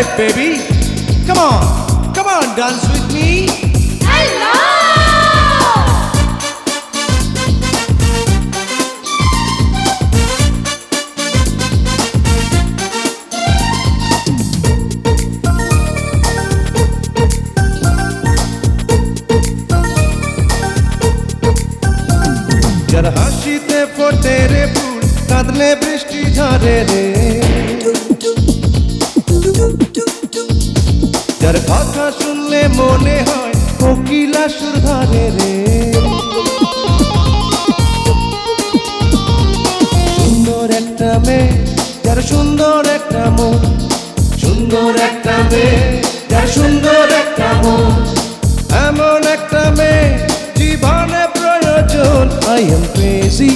Hey baby, come on, come on, dance with me. Hello. Jar hasite fotere phul kadle brishti jhare re. Jar kotha shunle mone hoy kokila sur dhare re. Sundor ekta me jar sundor ekta mon, sundor ekta me jar sundor ekta mon, amon ekta me jibone. I am crazy,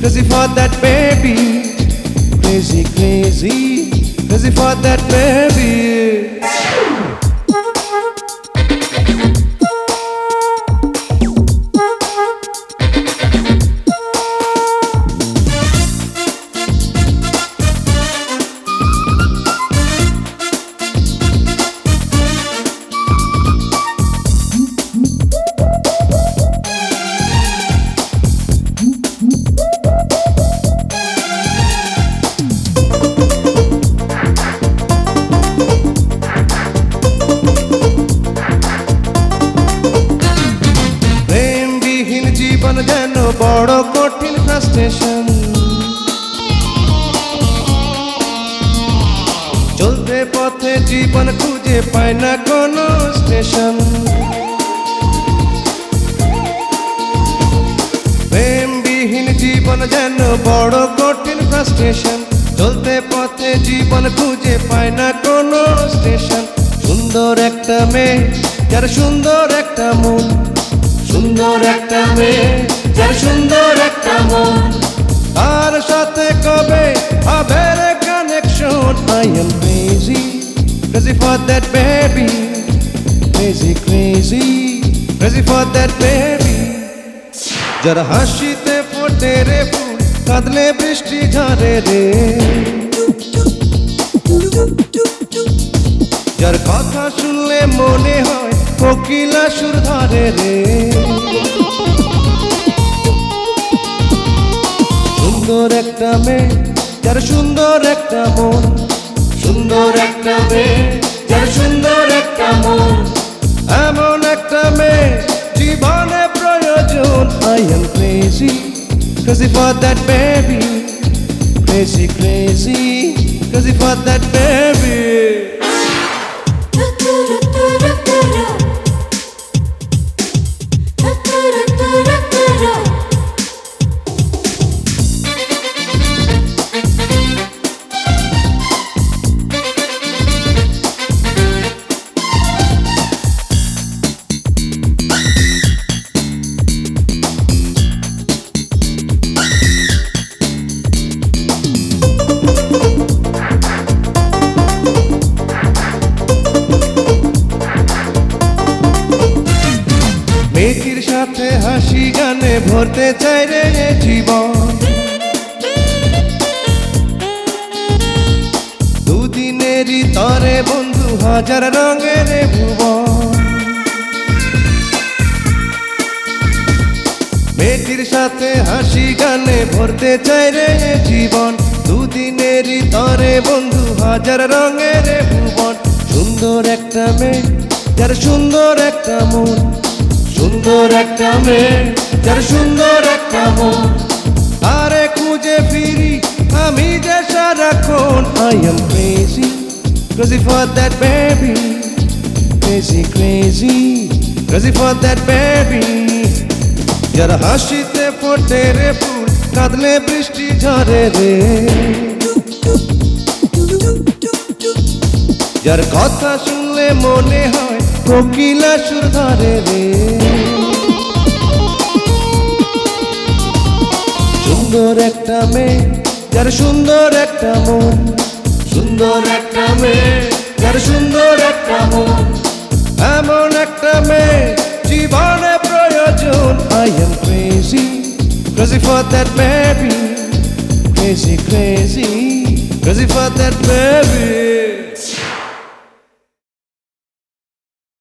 crazy for that baby, crazy, crazy, crazy for that baby. Jano boro kothin frustration. Cholte pothe jiban khuje pay na kono station. Prem bihin jiban jano boro kothin frustration. Cholte pothe jiban khuje pay na kono station. Sundor ekta me, jar sundor ekta mon. Sundor ekta me, jar sundor ekta mon. Tar sathe kobe hobe re connection. I am crazy, crazy for that baby, crazy, crazy, crazy for that baby. Jar hasite fotere phul kadle brishti jhare re. Jar kotha shunle mone hoy kokila sur dhare re. Sundor ekta me jar sundor ekta mon, sundor ekta me jar sundor ekta mon, amon ekta me jibone proyojon. I am crazy, crazy for that baby, crazy, crazy, crazy for that baby. মেঘির সাথে হাসি গানে ভরতে চাই রে জীবন, দুদিনেরই তরে বন্ধু হাজার রঙের ভুবন। মেঘির সাথে হাসি গানে ভরতে চাই রে জীবন, দুদিনেরই তরে বন্ধু হাজার রঙের ভুবন। সুন্দর একটা মেয়ে যার সুন্দর একটা মন, সুন্দর একটা মেয়ে যার সুন্দর একটা মন, আরে খুঁজে ফিরি আমি যে সারাক্ষণ। I am crazy, crazy for that baby, crazy, crazy, crazy for that baby. যার হাসিতে ফোটে রে ফুল কাঁদলে বৃষ্টি ঝরে রে. যার কথা শুনলে মনে হয় কোকিলা সুর ধরে রে. সুন্দর একটা মেয়ে যার সুন্দর একটা মন, সুন্দর একটা মেয়ে যার সুন্দর একটা মন, এমন একটা মেয়ে জীবনে প্রয়োজন। I am crazy, crazy for that baby, crazy, crazy, crazy for that baby.